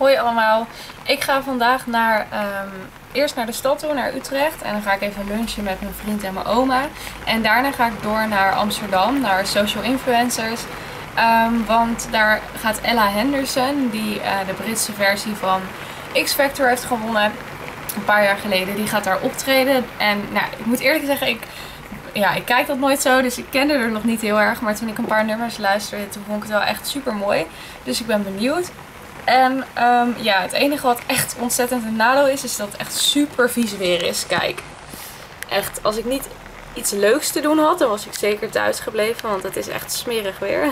Hoi allemaal, ik ga vandaag eerst naar de stad toe, naar Utrecht. En dan ga ik even lunchen met mijn vriend en mijn oma. En daarna ga ik door naar Amsterdam, naar Social Influencers. Want daar gaat Ella Henderson, die de Britse versie van X Factor heeft gewonnen een paar jaar geleden. Die gaat daar optreden. En nou, ik moet eerlijk zeggen, ik kijk dat nooit zo, dus ik kende er nog niet heel erg. Maar toen ik een paar nummers luisterde, toen vond ik het wel echt super mooi. Dus ik ben benieuwd. En het enige wat echt ontzettend een nadeel is dat het echt super vies weer is. Kijk, echt, als ik niet iets leuks te doen had, dan was ik zeker thuis gebleven, want het is echt smerig weer.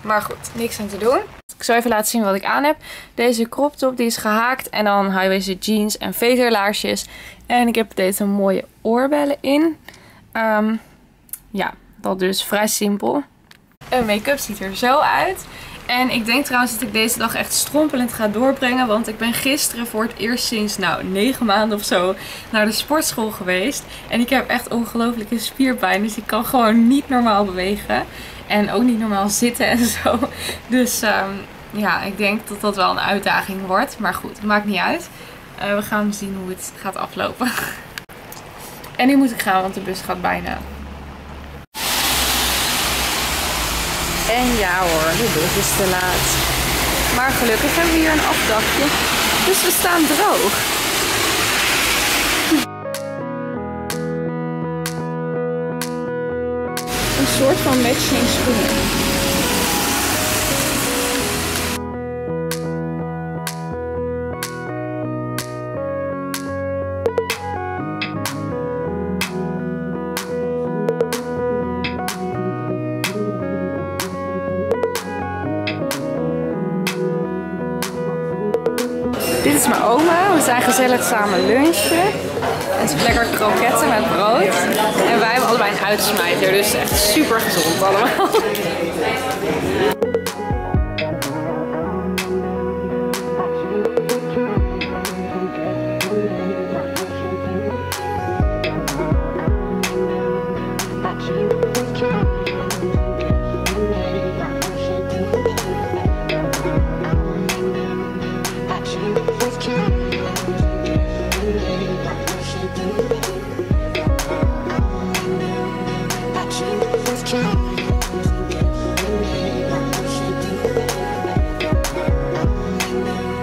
Maar goed, niks aan te doen. Ik zal even laten zien wat ik aan heb. Deze crop top, die is gehaakt en dan high-waisted jeans en veterlaarsjes. En ik heb deze mooie oorbellen in. Dat dus vrij simpel. Een make-up ziet er zo uit. En ik denk trouwens dat ik deze dag echt strompelend ga doorbrengen. Want ik ben gisteren voor het eerst sinds 9 maanden of zo naar de sportschool geweest. En ik heb echt ongelooflijke spierpijn. Dus ik kan gewoon niet normaal bewegen. En ook niet normaal zitten en zo. Dus ik denk dat dat wel een uitdaging wordt. Maar goed, maakt niet uit. We gaan zien hoe het gaat aflopen. En nu moet ik gaan, want de bus gaat bijna. En ja hoor, de bus is te laat. Maar gelukkig hebben we hier een afdakje. Dus we staan droog. Een soort van matching schoenen. Dit is mijn oma, we zijn gezellig samen lunchen. En ze heeft lekker kroketten met brood. En wij hebben allebei een uitsmijter, dus echt super gezond allemaal.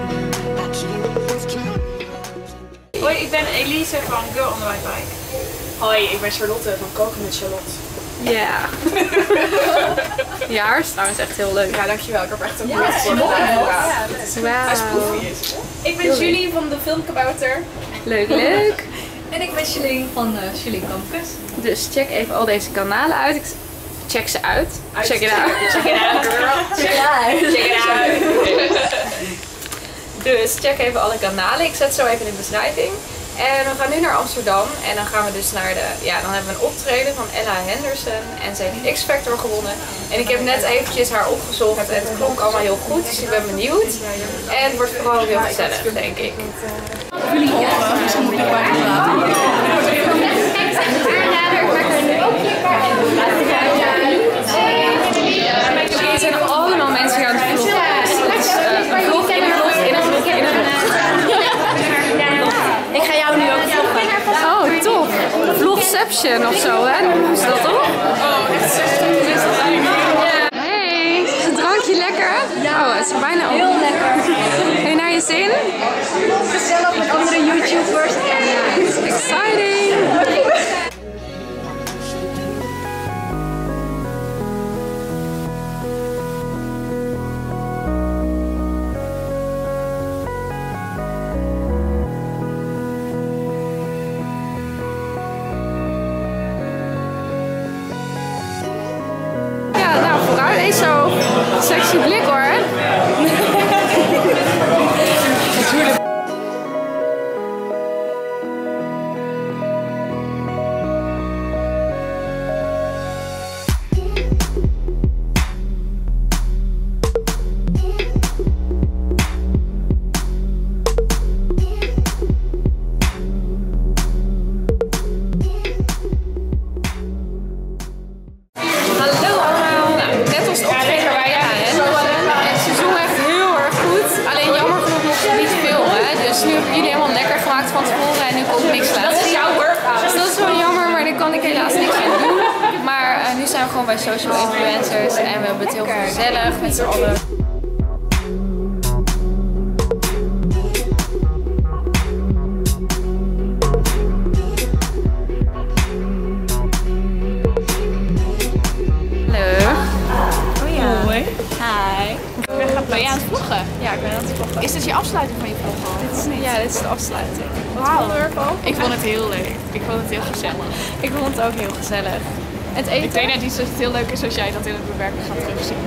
Hoi, ik ben Elise van Girl on the White Bike. Hoi, ik ben Charlotte van Koken met Charlotte. Ja. Yeah. Je haar is trouwens echt heel leuk. Ja, dankjewel. Ik heb echt een bloed voor de is. Ik ben Julie van de Filmkabouter. Leuk, leuk. En ik ben Sheling van Sheling Kamkes. Dus check even al deze kanalen uit. Check ze uit. Check it out. Check it out, girl. Check it out. Check it out. Dus check even alle kanalen. Ik zet zo even in de beschrijving. En we gaan nu naar Amsterdam. En dan gaan we dus naar de... Ja, dan hebben we een optreden van Ella Henderson. En ze heeft X Factor gewonnen. En ik heb net eventjes haar opgezocht. En het klonk allemaal heel goed. Dus ik ben benieuwd. En het wordt vooral heel gezellig, denk ik. Jullie zijn allemaal mensen die aan het vloggen. Ik ga jou nu ook vloggen. Oh, top. Vlogception of zo, hè? Hoe is dat toch? Oh, echt 16 minuten. Hey, is het drankje lekker? Oh, het is bijna op. Heel lekker. Heb je naar je zin? Gezellig met andere YouTubers. Exciting! Zo sexy blik hoor. Hallo. Net als de optreden waar je aan hè? gewoon bij Social Influencers en we hebben het heel gezellig met z'n allen. Ben je aan het vloggen? Ja, ik ben aan het vloggen. Is dit je afsluiting van je vlog al? Ja, dit is de afsluiting. Wauw. Ik vond het heel leuk. Ik vond het heel gezellig. Ik vond het ook heel gezellig. Het eten? Ik weet net niet of het heel leuk is als jij dat in het bewerken gaat terugzien.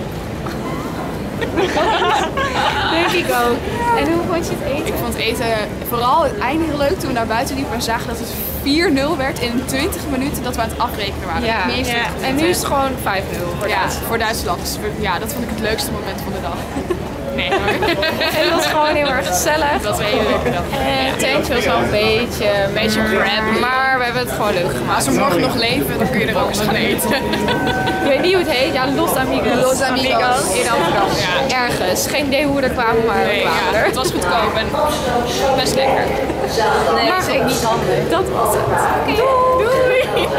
Denk ik ook. En hoe vond je het eten? Ik vond het eten vooral het einde heel leuk toen we naar buiten liepen en zagen dat het 4-0 werd in 20 minuten dat we aan het afrekenen waren. Ja. En nu is het gewoon 5-0 voor, ja, voor Duitsland. Dus ja, dat vond ik het leukste moment van de dag. Nee hoor. Het was gewoon heel erg gezellig. Dat was heel leuk. En het tentje was wel een beetje crap, maar we hebben het gewoon leuk gemaakt. Als we morgen nog leven, dan kun je er ook eens gaan eten. Ik weet niet hoe het heet. Ja, Los Amigos. Los Amigos. In Amsterdam. Ja. Ergens. Geen idee hoe we er kwamen, maar we kwamen er. Het was goedkoop en best lekker. Nee, maar dat is niet handig. Dat was het. Okay. Doei! Doei.